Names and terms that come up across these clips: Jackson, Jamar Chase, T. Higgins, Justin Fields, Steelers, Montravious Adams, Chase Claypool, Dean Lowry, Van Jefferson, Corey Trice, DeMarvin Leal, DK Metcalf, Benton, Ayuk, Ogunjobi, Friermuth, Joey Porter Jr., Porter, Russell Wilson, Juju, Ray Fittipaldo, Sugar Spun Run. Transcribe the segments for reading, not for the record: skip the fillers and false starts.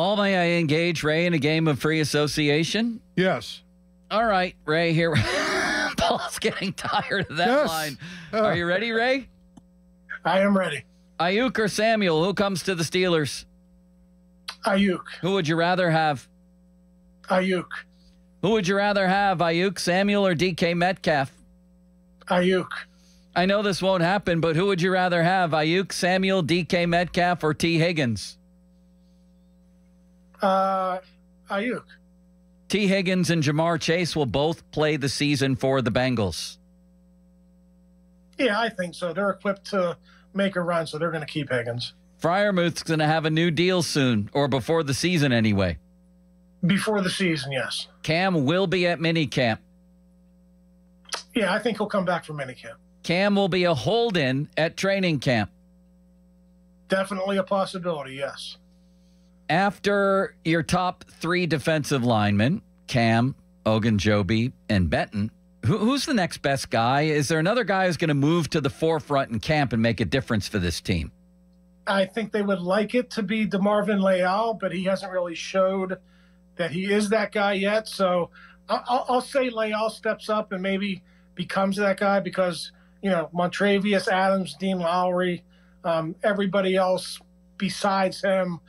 Paul, may I engage Ray in a game of free association? Yes. All right, Ray, here. Paul's getting tired of that line. Are you ready, Ray? I am ready. Ayuk or Samuel, who comes to the Steelers? Ayuk. Who would you rather have? Ayuk. Who would you rather have, Ayuk, Samuel, or DK Metcalf? Ayuk. I know this won't happen, but who would you rather have, Ayuk, Samuel, DK Metcalf, or T. Higgins? Ayuk. T. Higgins and Jamar Chase will both play the season for the Bengals. Yeah, I think so. They're equipped to make a run, so they're going to keep Higgins. Friermuth's going to have a new deal soon, or before the season anyway. Before the season, yes. Cam will be at minicamp. Yeah, I think he'll come back from minicamp. Cam will be a hold-in at training camp. Definitely a possibility, yes. After your top three defensive linemen, Cam, Ogunjobi, and Benton, who's the next best guy? Is there another guy who's going to move to the forefront in camp and make a difference for this team? I think they would like it to be DeMarvin Leal, but he hasn't really showed that he is that guy yet. So I'll say Leal steps up and maybe becomes that guy because, you know, Montravious Adams, Dean Lowry, everybody else besides him,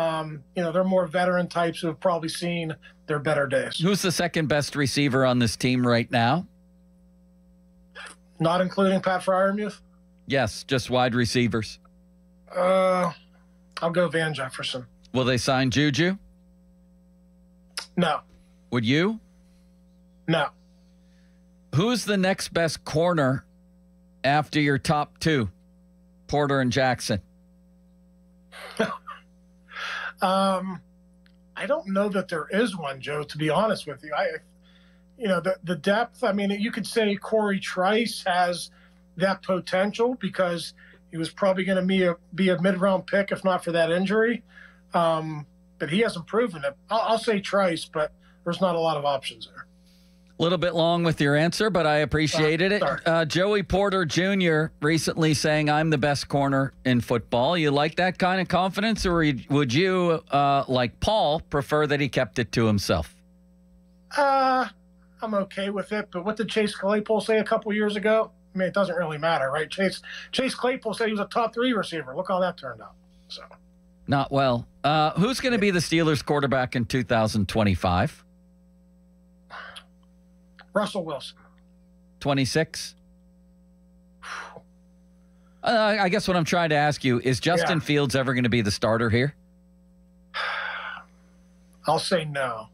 you know, they're more veteran types who have probably seen their better days. Who's the second best receiver on this team right now? Not including Pat Friermuth? Yes, just wide receivers. I'll go Van Jefferson. Will they sign Juju? No. Would you? No. Who's the next best corner after your top two, Porter and Jackson? I don't know that there is one, Joe, to be honest with you. You know, the depth, I mean, you could say Corey Trice has that potential because he was probably going to be a mid-round pick if not for that injury. But he hasn't proven it. I'll say Trice, but there's not a lot of options there. A little bit long with your answer, but I appreciated it. Joey Porter Jr. recently saying, I'm the best corner in football. You like that kind of confidence, or would you, like Paul, prefer that he kept it to himself? I'm okay with it, but what did Chase Claypool say a couple years ago? I mean, it doesn't really matter, right? Chase Claypool said he was a top-three receiver. Look how that turned out. So, not well. Who's going to be the Steelers quarterback in 2025? Russell Wilson. 26? I guess what I'm trying to ask you, is Justin Fields ever going to be the starter here? I'll say no.